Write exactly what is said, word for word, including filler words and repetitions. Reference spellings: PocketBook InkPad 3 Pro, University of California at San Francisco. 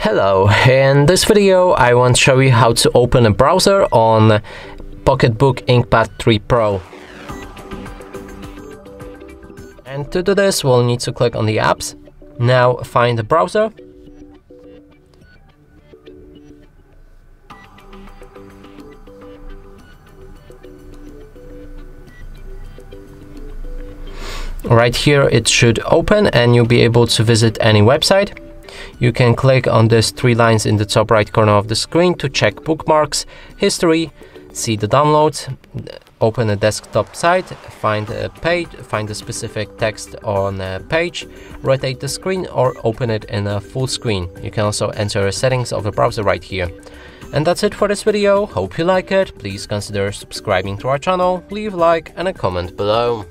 Hello, in this video I want to show you how to open a browser on PocketBook InkPad three Pro. And to do this, we'll need to click on the apps. Now find the browser. Right here it should open and you'll be able to visit any website. You can click on these three lines in the top right corner of the screen to check bookmarks, history, see the downloads, open a desktop site, find a page, find a specific text on a page, rotate the screen or open it in a full screen. You can also enter the settings of the browser right here. And that's it for this video. Hope you like it. Please consider subscribing to our channel, leave a like and a comment below.